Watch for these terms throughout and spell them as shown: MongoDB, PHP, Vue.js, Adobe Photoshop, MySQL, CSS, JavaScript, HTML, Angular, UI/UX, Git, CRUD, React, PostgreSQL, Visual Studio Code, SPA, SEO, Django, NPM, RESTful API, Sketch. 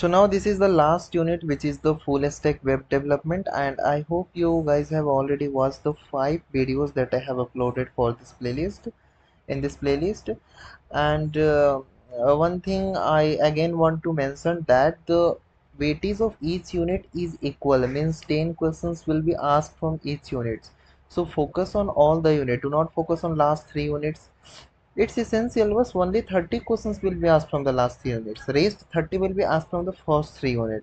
So now this is the last unit, which is the full stack web development, and I hope you guys have already watched the 5 videos that I have uploaded for this playlist and one thing I again want to mention, that the weightage of each unit is equal, means 10 questions will be asked from each unit. So focus on all the unit, do not focus on last 3 units. It's essential was only 30 questions will be asked from the last 3 units, rest 30 will be asked from the first 3 unit.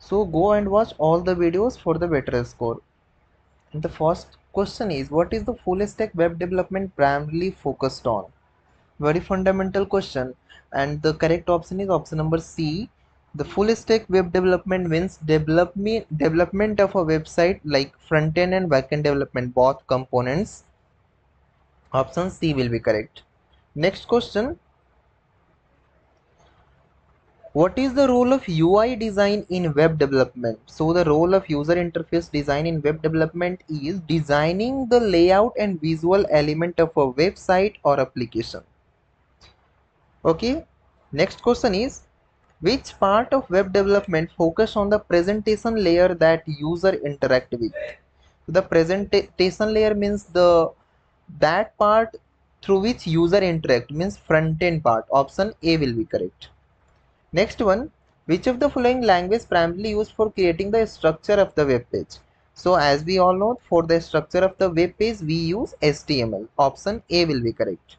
So go and watch all the videos for the better score. And the first question is, what is the full stack web development primarily focused on? Very fundamental question, and the correct option is option number C. The full stack web development means development of a website, like front end and back end development, both components. Option C will be correct. Next question, what is the role of UI design in web development? So the role of user interface design in web development is designing the layout and visual element of a website or application. Okay, next question is, which part of web development focus on the presentation layer that user interact with? The presentation layer means the that part through which user interact, means front end part. Option A will be correct. Next one, which of the following language primarily used for creating the structure of the web page? So as we all know, for the structure of the web page we use HTML. Option A will be correct.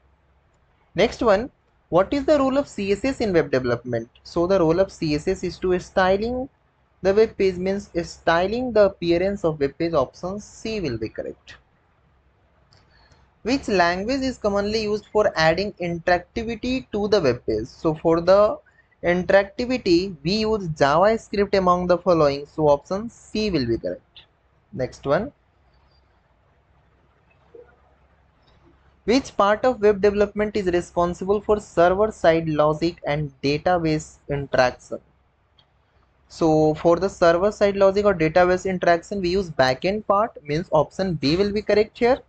Next one, what is the role of CSS in web development? So the role of CSS is to styling the web page, means styling the appearance of web page. Option C will be correct. Which language is commonly used for adding interactivity to the web page? So for the interactivity we use JavaScript among the following. So option C will be correct. Next one, which part of web development is responsible for server side logic and database interaction? So for the server side logic or database interaction we use backend part, means option B will be correct here.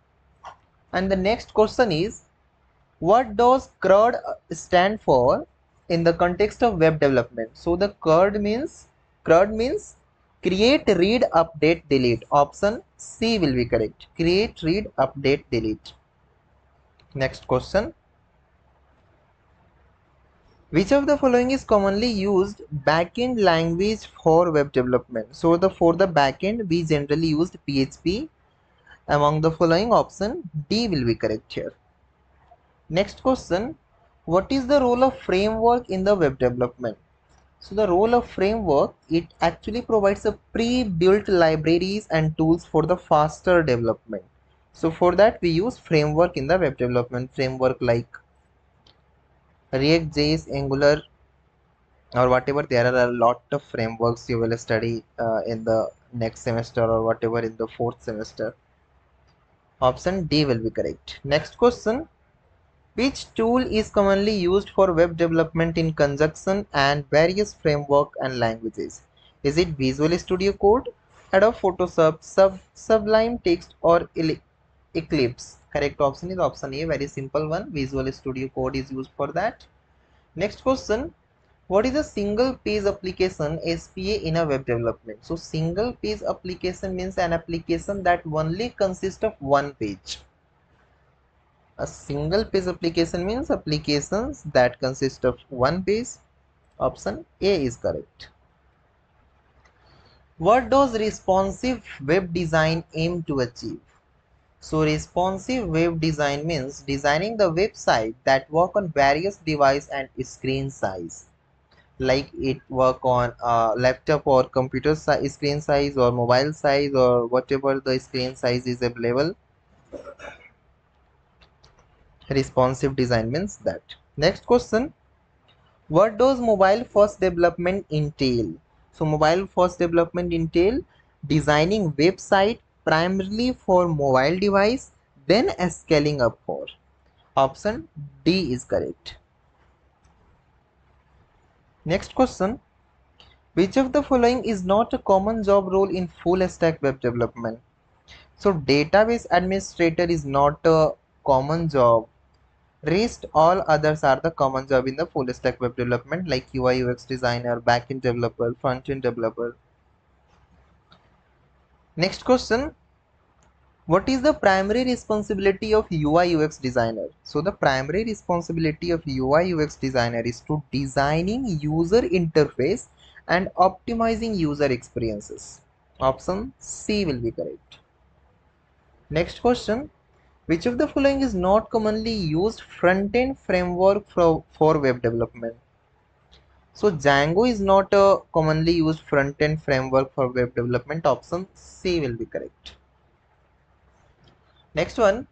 And the next question is, what does CRUD stand for in the context of web development? So the CRUD means create, read, update, delete. Option C will be correct. Create, read, update, delete. Next question, which of the following is commonly used backend language for web development? So for the backend we generally used PHP. Among the following, option D will be correct here. Next question, what is the role of framework in the web development? So the role of framework, it actually provides a pre-built libraries and tools for the faster development. So for that we use framework in the web development, framework like React, JS, Angular or whatever. There are a lot of frameworks you will study in the next semester or whatever in the 4th semester. Option D will be correct. Next question, which tool is commonly used for web development in conjunction and various framework and languages? Is it Visual Studio Code, Adobe Photoshop, Sublime Text or Eclipse? Correct option is option A, very simple one. Visual Studio Code is used for that. Next question, what is a single page application, SPA, in a web development? So single page application means an application that only consists of one page. A single page application means applications that consist of one page. Option A is correct. What does responsive web design aim to achieve? So responsive web design means designing the website that work on various device and screen size. Like it work on laptop or computer screen size or mobile size or whatever the screen size is available. Responsive design means that. Next question, what does mobile first development entail? So mobile first development entail designing website primarily for mobile device, then scaling up for. Option D is correct. Next question, which of the following is not a common job role in full stack web development? So database administrator is not a common job Rest all others are the common job in the full stack web development like UI UX designer, backend developer, front-end developer. Next question, what is the primary responsibility of UI UX designer? So the primary responsibility of UI UX designer is to designing user interface and optimizing user experiences. Option C will be correct. Next question, which of the following is not commonly used front-end framework for web development? So Django is not a commonly used front-end framework for web development. Option C will be correct. Next one,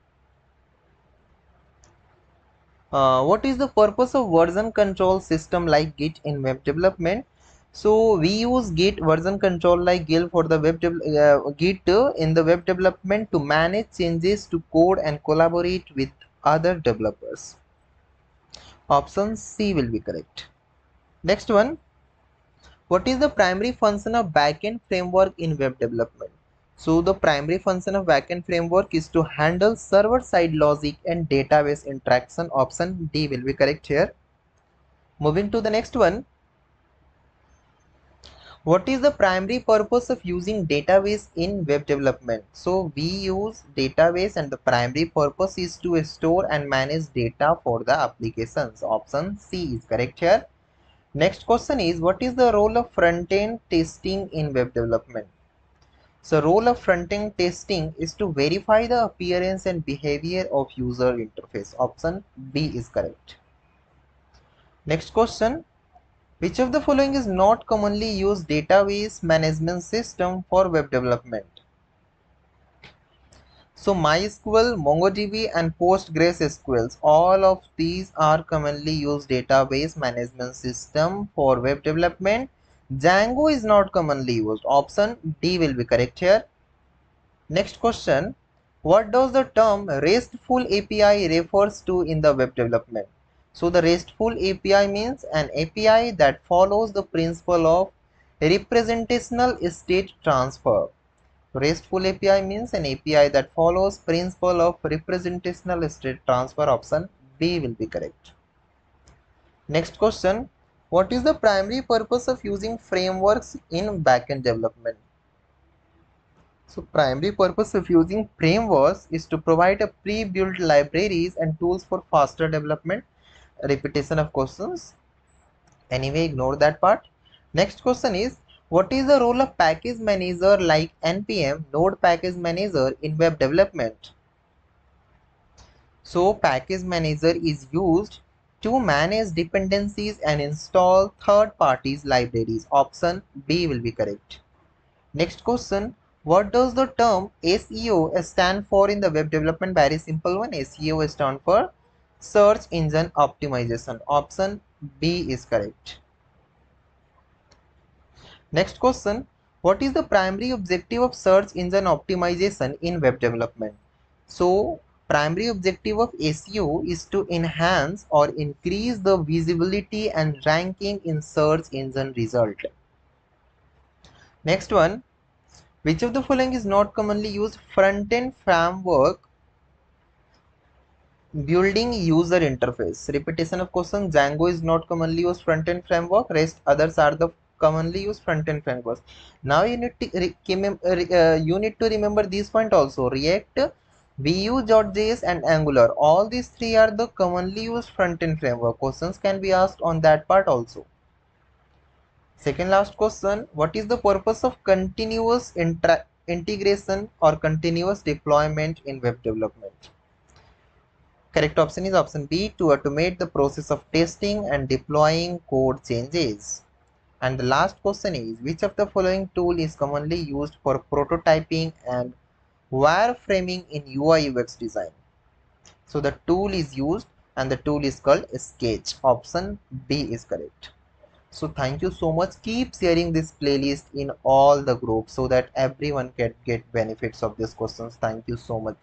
what is the purpose of version control system like Git in web development? So we use Git version control like Git for the web in the web development to manage changes to code and collaborate with other developers. Option C will be correct. Next one, what is the primary function of backend framework in web development? So the primary function of backend framework is to handle server-side logic and database interaction. Option D will be correct here. Moving to the next one, what is the primary purpose of using database in web development? So we use database and the primary purpose is to store and manage data for the applications. Option C is correct here. Next question is, what is the role of front-end testing in web development? So role of front-end testing is to verify the appearance and behavior of user interface. Option B is correct. Next question, which of the following is not commonly used database management system for web development? So MySQL, MongoDB and PostgreSQL, all of these are commonly used database management system for web development. Django is not commonly used. Option D will be correct here. Next question, what does the term RESTful API refers to in the web development? So the RESTful API means an API that follows the principle of representational state transfer. RESTful API means an API that follows principle of representational state transfer. Option B will be correct. Next question, what is the primary purpose of using frameworks in backend development? So primary purpose of using frameworks is to provide a pre-built libraries and tools for faster development. Repetition of questions, anyway ignore that part. Next question is, what is the role of package manager like NPM, node package manager in web development? So package manager is used to manage dependencies and install third parties libraries. Option B will be correct. Next question, what does the term SEO stand for in the web development? Very simple one, SEO stands for search engine optimization. Option B is correct. Next question, what is the primary objective of search engine optimization in web development? So primary objective of SEO is to enhance or increase the visibility and ranking in search engine result. Next one, which of the following is not commonly used front-end framework building user interface? Repetition of question, Django is not commonly used front-end framework. Rest others are the commonly used front-end frameworks. Now you need to remember this point also. React, Vue.js and Angular, all these three are the commonly used front-end framework. Questions can be asked on that part also. Second last question, what is the purpose of continuous integration or continuous deployment in web development? Correct option is option B, to automate the process of testing and deploying code changes. And the last question is, which of the following tool is commonly used for prototyping and wireframing in UI UX design? So the tool is used and the tool is called Sketch. Option B is correct. So thank you so much. Keep sharing this playlist in all the groups so that everyone can get benefits of these questions. Thank you so much.